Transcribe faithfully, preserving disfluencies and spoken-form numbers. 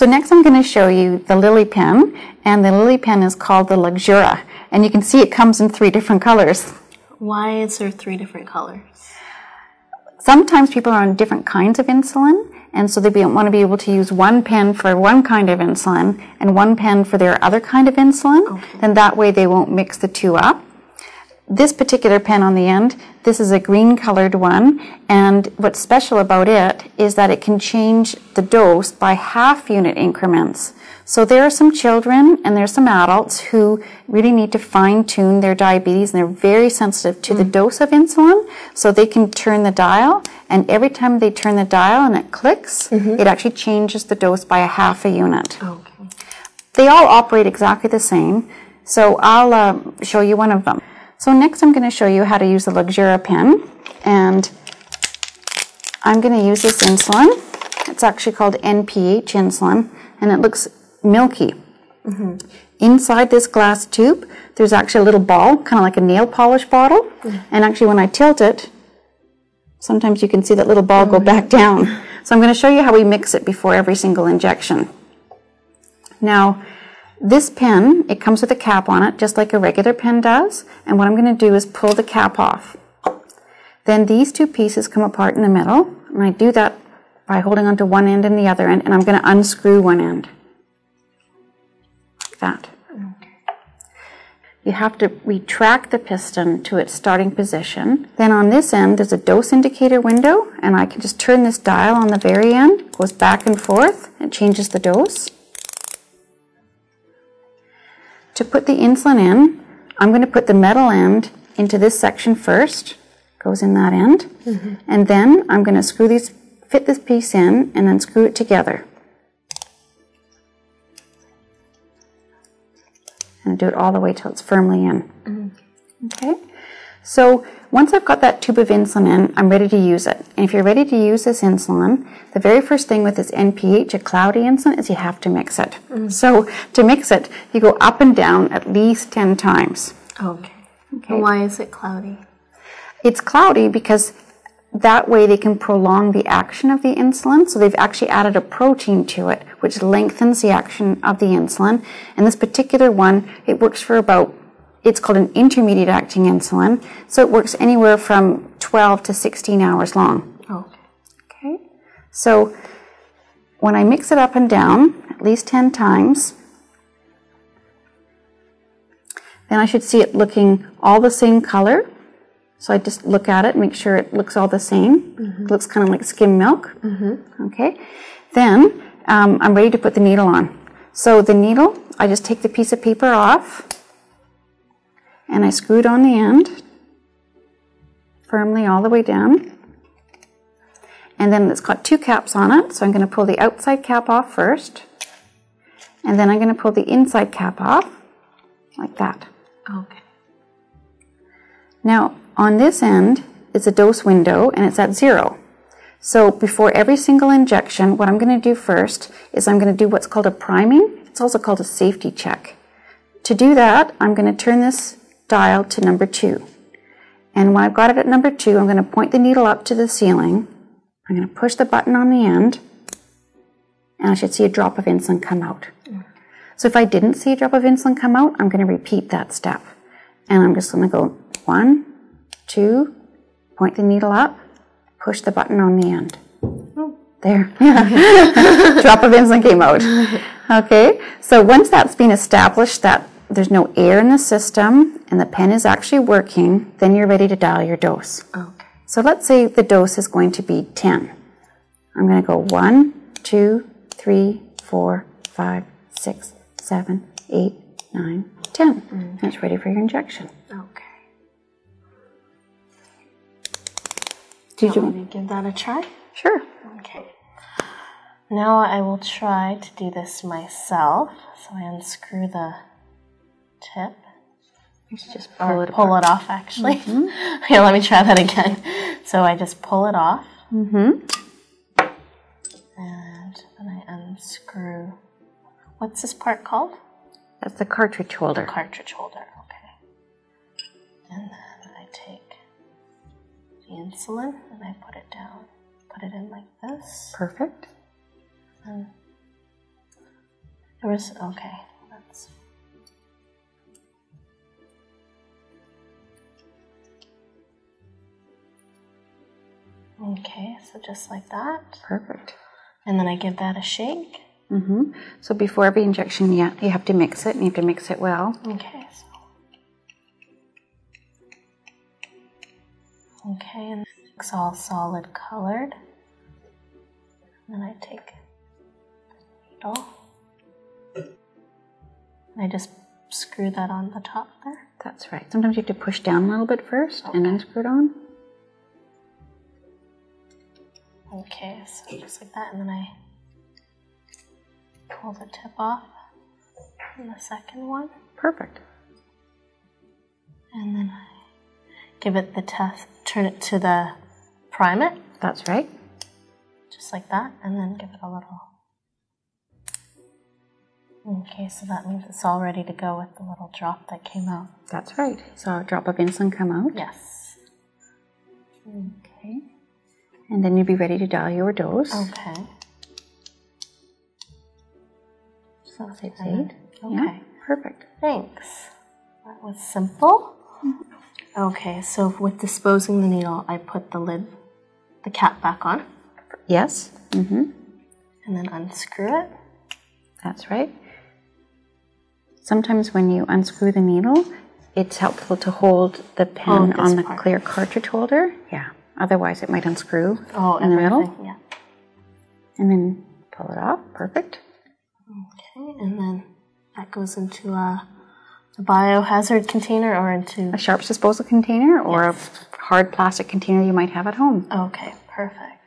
So next I'm going to show you the Lilly pen, and the Lilly pen is called the Luxura, and you can see it comes in three different colors. Why is there three different colors? Sometimes people are on different kinds of insulin, and so they want to be able to use one pen for one kind of insulin and one pen for their other kind of insulin, okay. Then that way they won't mix the two up. This particular pen on the end, this is a green colored one, and what's special about it is that it can change the dose by half unit increments. So there are some children and there's some adults who really need to fine tune their diabetes, and they're very sensitive to mm. the dose of insulin, so they can turn the dial, and every time they turn the dial and it clicks, mm-hmm. it actually changes the dose by a half a unit. Okay. They all operate exactly the same, so I'll uh, show you one of them. So next I'm going to show you how to use the Luxura pen, and I'm going to use this insulin. It's actually called N P H insulin, and it looks milky. Mm-hmm. Inside this glass tube there's actually a little ball, kind of like a nail polish bottle, mm-hmm. and actually when I tilt it, sometimes you can see that little ball mm-hmm. go back down. So I'm going to show you how we mix it before every single injection. Now, this pen, it comes with a cap on it, just like a regular pen does, and what I'm going to do is pull the cap off. Then these two pieces come apart in the middle, and I do that by holding onto one end and the other end, and I'm going to unscrew one end. Like that. Okay. You have to retract the piston to its starting position. Then on this end, there's a dose indicator window, and I can just turn this dial on the very end. It goes back and forth, and changes the dose. To put the insulin in, I'm going to put the metal end into this section first, goes in that end, mm-hmm. and then I'm going to screw these, fit this piece in, and then screw it together. And do it all the way till it's firmly in. Mm-hmm. Okay? So once I've got that tube of insulin in, I'm ready to use it. And if you're ready to use this insulin, the very first thing with this N P H, a cloudy insulin, is you have to mix it. Mm. So to mix it, you go up and down at least ten times. Okay. Okay. Why is it cloudy? It's cloudy because that way they can prolong the action of the insulin. So they've actually added a protein to it, which lengthens the action of the insulin. And this particular one, it works for about, it's called an intermediate acting insulin, so it works anywhere from twelve to sixteen hours long. Oh. Okay. So when I mix it up and down at least ten times, then I should see it looking all the same color. So I just look at it and make sure it looks all the same. Mm-hmm. It looks kind of like skim milk. Mm-hmm. Okay. Then um, I'm ready to put the needle on. So the needle, I just take the piece of paper off, and I screw it on the end, firmly all the way down. And then it's got two caps on it, so I'm going to pull the outside cap off first, and then I'm going to pull the inside cap off, like that. Okay. Now, on this end is a dose window, and it's at zero. So before every single injection, what I'm going to do first is I'm going to do what's called a priming. It's also called a safety check. To do that, I'm going to turn this dial to number two. And when I've got it at number two, I'm going to point the needle up to the ceiling. I'm going to push the button on the end, and I should see a drop of insulin come out. Mm. So if I didn't see a drop of insulin come out, I'm going to repeat that step. And I'm just going to go one, two, point the needle up, push the button on the end. Oh. There. Drop of insulin came out. Okay, so once that's been established, that there's no air in the system, and the pen is actually working, then you're ready to dial your dose. Okay. So let's say the dose is going to be ten. I'm going to go one, two, three, four, five, six, seven, eight, nine, ten. Mm-hmm. And it's ready for your injection. Okay. Did you want me to give that a try? Sure. Okay. Now I will try to do this myself. So I unscrew the tip. You should just pull, or it, pull it off, actually. Mm-hmm. Here, let me try that again. So I just pull it off. Mm-hmm. And then I unscrew. What's this part called? That's the cartridge holder. The cartridge holder, okay. And then I take the insulin and I put it down. Put it in like this. Perfect. And There was, okay, let's. Okay, so just like that. Perfect. And then I give that a shake. Mm-hmm. So before every injection, yeah, you have to mix it, and you have to mix it well. Okay. So. Okay, and it's all solid colored. And then I take the needle. I just screw that on the top there. That's right. Sometimes you have to push down a little bit first, okay, and then screw it on. Okay, so just like that, and then I pull the tip off on the second one. Perfect. And then I give it the test, turn it to the, prime it. That's right. Just like that, and then give it a little. Okay, so that means it's all ready to go with the little drop that came out. That's right. So a drop of insulin come out. Yes. Okay. And then you'll be ready to dial your dose. Okay. So that's eight. Okay. Yeah, perfect. Thanks. That was simple. Mm-hmm. Okay, so with disposing the needle, I put the lid, the cap back on. Yes. Mm-hmm. And then unscrew it. That's right. Sometimes when you unscrew the needle, it's helpful to hold the pen oh, on the part. clear cartridge holder. Yeah. Otherwise, it might unscrew oh, in everything. the middle. Yeah. And then pull it off. Perfect. Okay. And then that goes into a, a biohazard container or into... a sharps disposal container or yes. a hard plastic container you might have at home. Okay. Perfect.